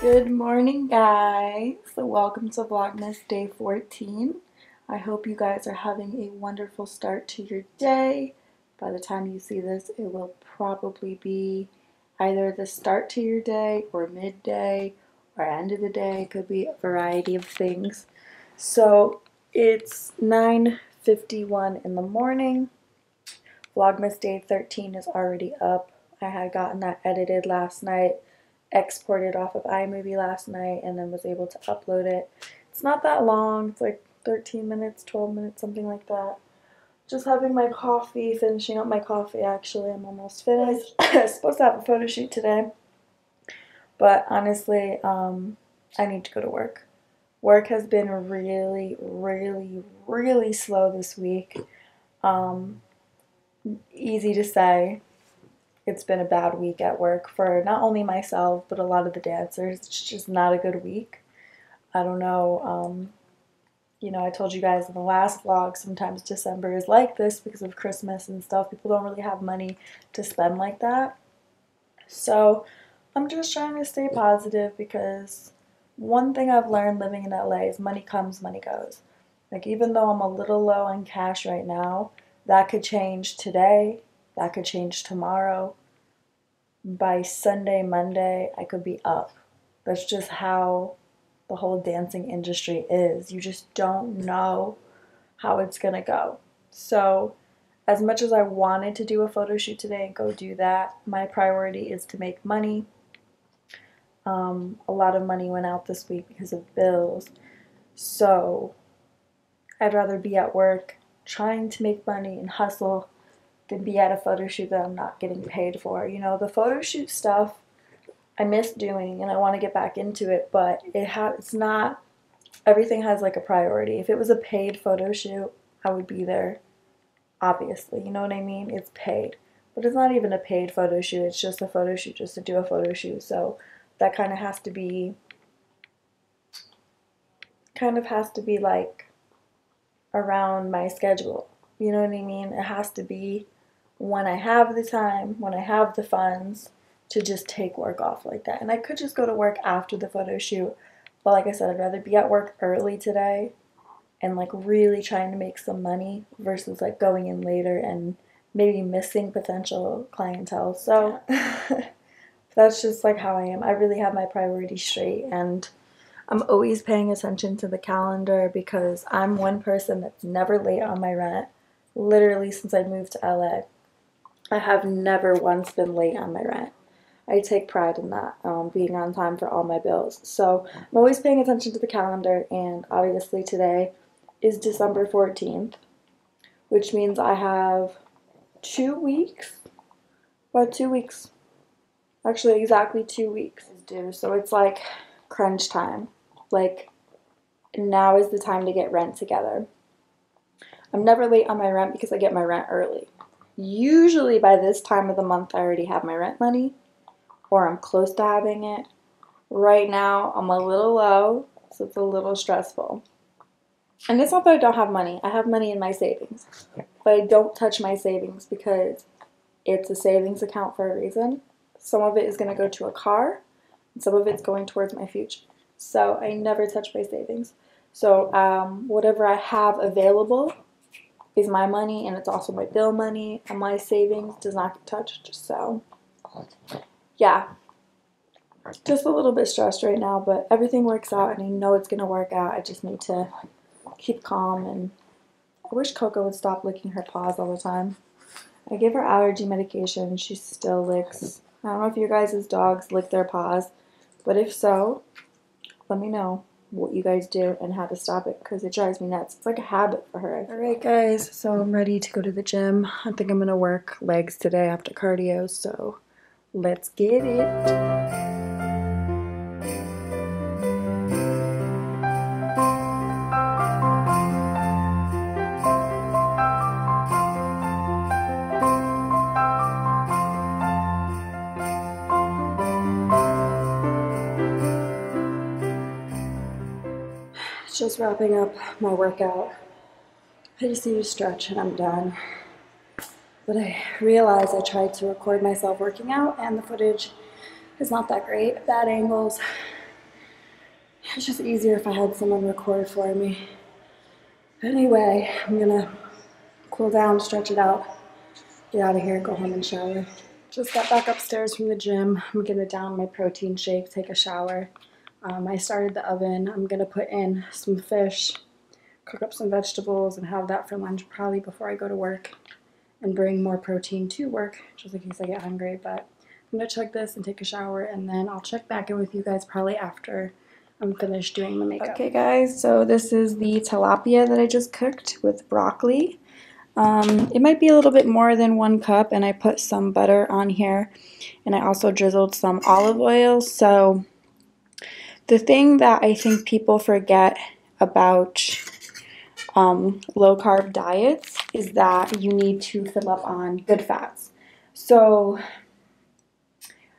Good morning, guys. Welcome to Vlogmas Day 14. I hope you guys are having a wonderful start to your day. By the time you see this, it will probably be either the start to your day or midday or end of the day. It could be a variety of things. So it's 9:51 in the morning. Vlogmas Day 13 is already up. I had gotten that edited last night, exported off of iMovie last night, and then was able to upload it. It's not that long. It's like 13 minutes, 12 minutes, something like that. Just having my coffee, finishing up my coffee actually. I'm almost finished. I was supposed to have a photo shoot today, but honestly, I need to go to work. Work has been really, really, really slow this week. Easy to say. It's been a bad week at work for not only myself, but a lot of the dancers. It's just not a good week. I don't know. You know, I told you guys in the last vlog, sometimes December is like this because of Christmas and stuff. People don't really have money to spend like that. So I'm just trying to stay positive, because one thing I've learned living in LA is money comes, money goes. Like, even though I'm a little low on cash right now, that could change today. That could change tomorrow. By Sunday, Monday, I could be up. That's just how the whole dancing industry is. You just don't know how it's gonna go. So as much as I wanted to do a photo shoot today and go do that, my priority is to make money. A lot of money went out this week because of bills. So I'd rather be at work trying to make money and hustle than be at a photo shoot that I'm not getting paid for. You know, the photo shoot stuff I miss doing and I want to get back into it, but it's not, everything has like a priority. If it was a paid photo shoot, I would be there, obviously, you know what I mean? It's paid, but it's not even a paid photo shoot. It's just a photo shoot just to do a photo shoot. So that kind of has to be, like around my schedule. You know what I mean? It has to be when I have the time, when I have the funds to just take work off like that. And I could just go to work after the photo shoot, but like I said, I'd rather be at work early today and like really trying to make some money versus like going in later and maybe missing potential clientele. So that's just like how I am. I really have my priorities straight, and I'm always paying attention to the calendar, because I'm one person that's never late on my rent. Literally, since I moved to LA, I have never once been late on my rent. I take pride in that, being on time for all my bills. So I'm always paying attention to the calendar, and obviously today is December 14th, which means I have 2 weeks, about 2 weeks, actually exactly 2 weeks is due. So it's like crunch time. Like, now is the time to get rent together. I'm never late on my rent because I get my rent early. Usually by this time of the month, I already have my rent money, or I'm close to having it. Right now, I'm a little low, so it's a little stressful. And it's not that I don't have money. I have money in my savings, but I don't touch my savings because it's a savings account for a reason. Some of it is going to go to a car, and some of it's going towards my future. So I never touch my savings. So whatever I have available is my money, and it's also my bill money, and my savings does not get touched. So yeah, just a little bit stressed right now, but everything works out, and I know it's gonna work out. I just need to keep calm, and I wish Coco would stop licking her paws all the time. I give her allergy medication, she still licks. I don't know if you guys' dogs lick their paws, but if so, let me know what you guys do and how to stop it, because it drives me nuts. It's like a habit for her. Alright guys, so I'm ready to go to the gym. I think I'm gonna work legs today after cardio, so let's get it. Just wrapping up my workout. I just need to stretch and I'm done. But I realized I tried to record myself working out and the footage is not that great. Bad angles. It's just easier if I had someone record for me. Anyway, I'm gonna cool down, stretch it out, get out of here, go home and shower. Just got back upstairs from the gym. I'm gonna down my protein shake, take a shower. I started the oven. I'm gonna put in some fish, cook up some vegetables, and have that for lunch probably before I go to work, and bring more protein to work just in case I get hungry. But I'm gonna check this and take a shower, and then I'll check back in with you guys probably after I'm finished doing the makeup. Okay guys, so this is the tilapia that I just cooked with broccoli. It might be a little bit more than 1 cup, and I put some butter on here, and I also drizzled some olive oil. So the thing that I think people forget about low-carb diets is that you need to fill up on good fats. So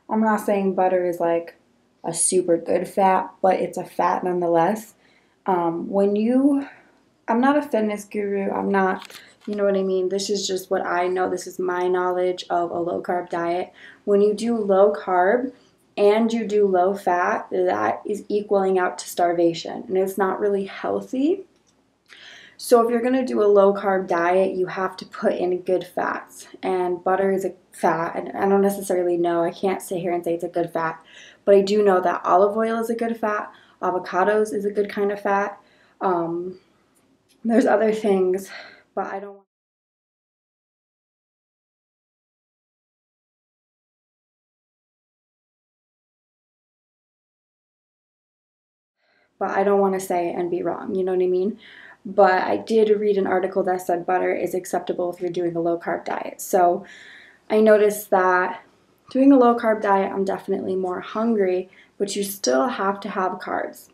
I'm not saying butter is like a super good fat, but it's a fat nonetheless. I'm not a fitness guru, I'm not, you know what I mean, this is just what I know, this is my knowledge of a low-carb diet. When you do low-carb and you do low-fat, that is equaling out to starvation, and it's not really healthy. So if you're going to do a low-carb diet, you have to put in good fats, and butter is a fat, and I don't necessarily know, I can't sit here and say it's a good fat, but I do know that olive oil is a good fat, avocados is a good kind of fat, there's other things, but I don't want to say it and be wrong, you know what I mean? But I did read an article that said butter is acceptable if you're doing a low-carb diet. So I noticed that doing a low-carb diet, I'm definitely more hungry, but you still have to have carbs.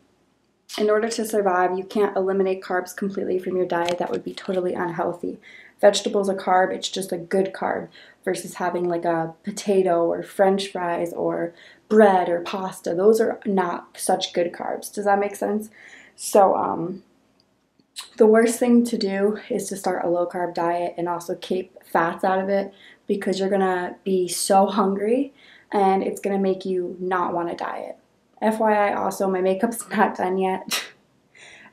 In order to survive, you can't eliminate carbs completely from your diet. That would be totally unhealthy. Vegetables are carb, it's just a good carb, versus having like a potato or french fries or bread or pasta. Those are not such good carbs. Does that make sense? So, the worst thing to do is to start a low-carb diet and also keep fats out of it, because you're going to be so hungry and it's going to make you not want to diet. FYI also, my makeup's not done yet.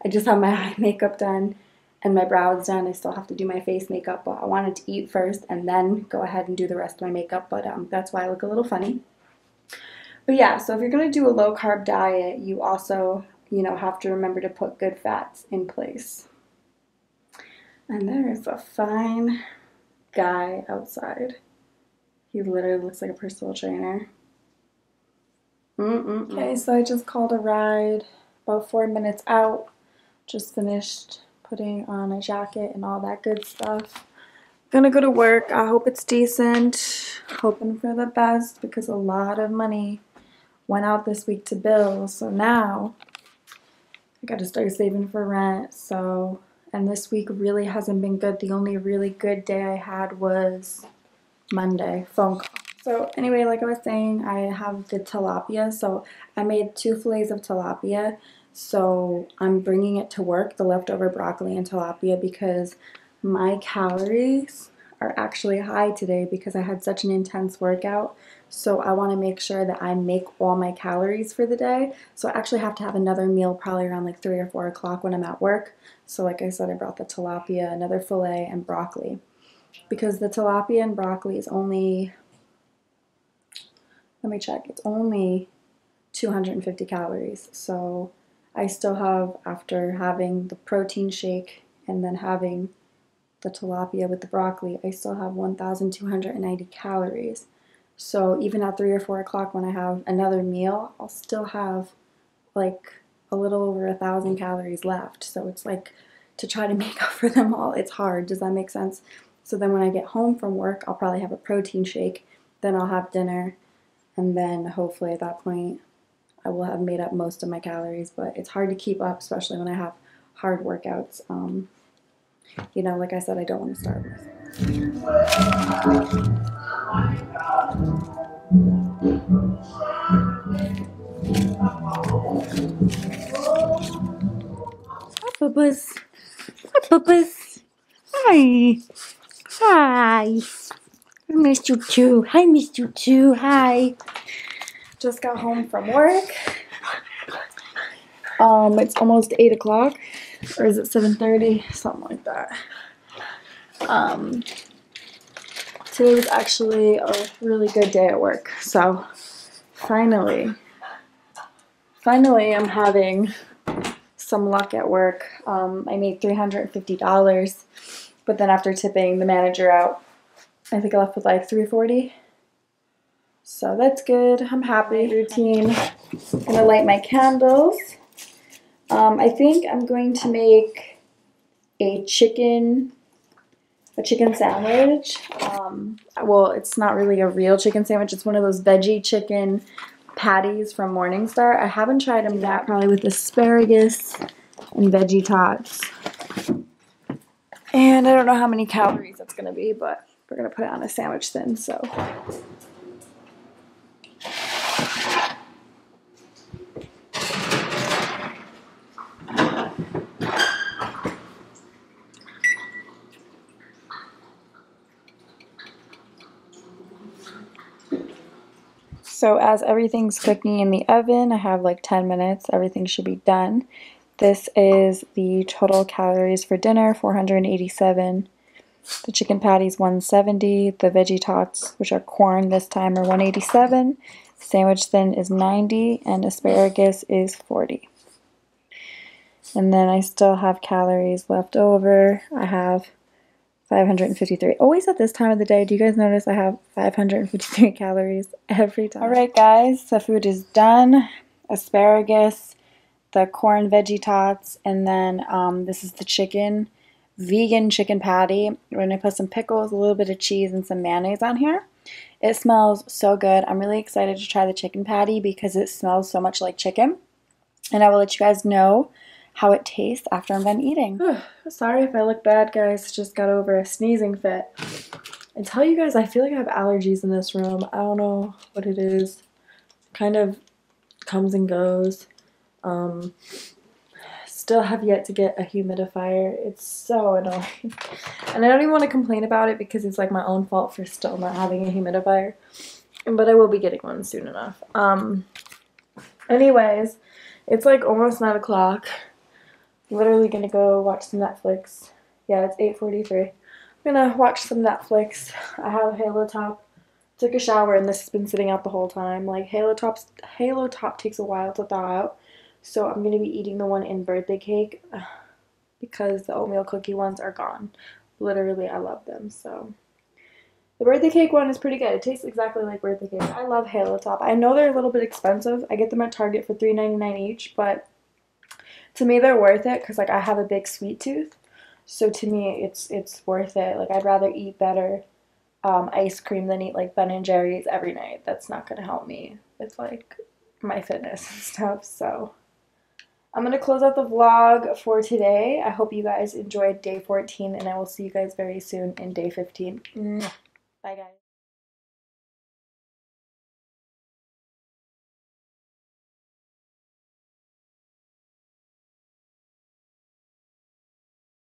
I just have my eye makeup done and my brows done. I still have to do my face makeup, but I wanted to eat first and then go ahead and do the rest of my makeup, but that's why I look a little funny. But yeah, so if you're going to do a low-carb diet, you also, you know, have to remember to put good fats in place. And there is a fine guy outside. He literally looks like a personal trainer. Okay, so I just called a ride, about 4 minutes out. Just finished putting on a jacket and all that good stuff. Gonna go to work. I hope it's decent. Hoping for the best, because a lot of money went out this week to bills. So now I gotta start saving for rent, so, and this week really hasn't been good. The only really good day I had was Monday, phone call. So anyway, like I was saying, I have the tilapia, so I made 2 fillets of tilapia, so I'm bringing it to work, the leftover broccoli and tilapia, because my calories are actually high today because I had such an intense workout. So I want to make sure that I make all my calories for the day. So I actually have to have another meal probably around like 3 or 4 o'clock when I'm at work. So like I said, I brought the tilapia, another fillet, and broccoli. Because the tilapia and broccoli is only, let me check, it's only 250 calories. So I still have, after having the protein shake and then having the tilapia with the broccoli, I still have 1,290 calories. So even at 3 or 4 o'clock when I have another meal, I'll still have like a little over 1,000 calories left. So it's like, to try to make up for them all, it's hard. Does that make sense? So then when I get home from work, I'll probably have a protein shake, then I'll have dinner, and then hopefully at that point I will have made up most of my calories. But it's hard to keep up, especially when I have hard workouts. You know, like I said, I don't want to starve myself. Hi. Hi. I missed you too. I missed you too. Hi. Just got home from work. It's almost 8 o'clock, or is it 7:30? Something like that. Today was actually a really good day at work, so finally I'm having some luck at work. I made $350, but then after tipping the manager out, I think I left with like $340. So that's good. I'm happy. Routine. I'm going to light my candles. I think I'm going to make a chicken sandwich. Well, it's not really a real chicken sandwich. It's one of those veggie chicken patties from Morningstar. I haven't tried them yet. Probably with asparagus and veggie tots. And I don't know how many calories that's going to be, but we're going to put it on a sandwich thin, so... So as everything's cooking in the oven, I have like 10 minutes. Everything should be done. This is the total calories for dinner, 487. The chicken patties, 170. The veggie tots, which are corn this time, are 187. Sandwich thin is 90, and asparagus is 40. And then I still have calories left over. I have 553. Always at this time of the day, do you guys notice I have 553 calories every time? Alright guys, the food is done. Asparagus, the corn veggie tots, and then this is the chicken, vegan chicken patty. We're going to put some pickles, a little bit of cheese, and some mayonnaise on here. It smells so good. I'm really excited to try the chicken patty because it smells so much like chicken. And I will let you guys know how it tastes after I'm done eating. Sorry if I look bad, guys. Just got over a sneezing fit. And tell you guys, I feel like I have allergies in this room. I don't know what it is. Kind of comes and goes. Still have yet to get a humidifier. It's so annoying. And I don't even want to complain about it because it's like my own fault for still not having a humidifier. But I will be getting one soon enough. Anyways, it's like almost 9 o'clock. Literally gonna go watch some Netflix. Yeah, it's 8:43. I'm gonna watch some Netflix. I have Halo Top. Took a shower and this has been sitting out the whole time. Like Halo Top takes a while to thaw out. So I'm gonna be eating the one in birthday cake because the oatmeal cookie ones are gone. Literally, I love them. So the birthday cake one is pretty good. It tastes exactly like birthday cake. I love Halo Top. I know they're a little bit expensive. I get them at Target for $3.99 each, but to me they're worth it because like I have a big sweet tooth. So to me it's worth it. Like I'd rather eat better ice cream than eat like Ben and Jerry's every night. That's not gonna help me with like my fitness and stuff. So I'm gonna close out the vlog for today. I hope you guys enjoyed day 14 and I will see you guys very soon in day 15. Bye guys.